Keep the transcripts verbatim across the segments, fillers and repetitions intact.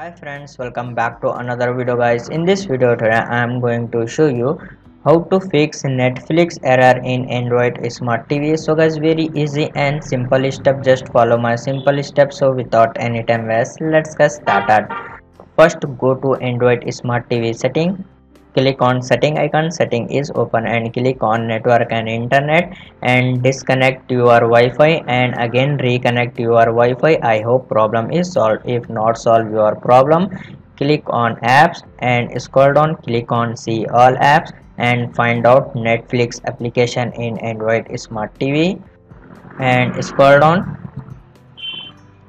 Hi friends, welcome back to another video guys. In this video today I am going to show you how to fix Netflix error in Android smart T V. So guys, very easy and simple step, just follow my simple step. So without any time waste, let's get started. First go to Android smart T V setting, click on setting icon, setting is open, and click on network and internet and disconnect your Wi-Fi and again reconnect your Wi-Fi. I hope problem is solved. If not solve your problem, click on apps and scroll down, click on see all apps and find out Netflix application in Android smart T V and scroll down.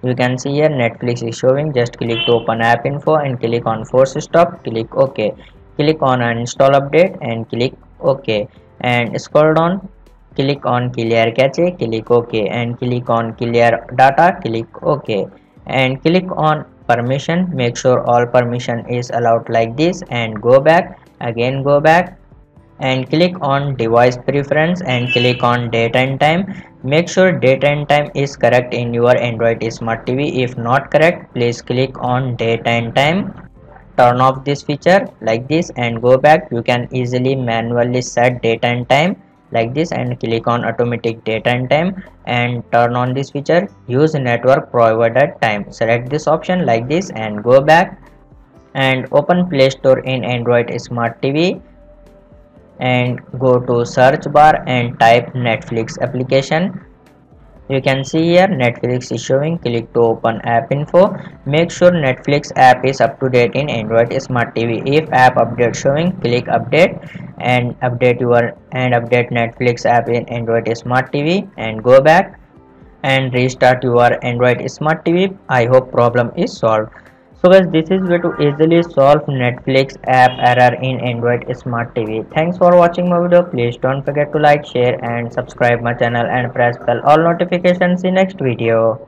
You can see here Netflix is showing. Just click to open app info and click on force stop, click OK, click on uninstall update and click OK, and scroll down, click on clear cache, click OK, and click on clear data, click OK, and click on permission. Make sure all permission is allowed like this, and go back, again go back, and click on device preference and click on date and time. Make sure date and time is correct in your Android smart T V. If not correct, please click on date and time, turn off this feature like this and go back. You can easily manually set date and time like this and click on automatic date and time and turn on this feature. Use network provided time, select this option like this and go back, and open Play Store in Android smart T V and go to search bar and type Netflix application. You can see here Netflix is showing. Click to open app info. Make sure Netflix app is up to date in Android smart T V. If app update showing, click update and update your and update Netflix app in Android smart T V and go back and restart your Android smart T V. I hope problem is solved. So guys, this is way to easily solve Netflix app error in Android smart T V. Thanks for watching my video. Please don't forget to like, share and subscribe my channel and press bell all notifications. See next video.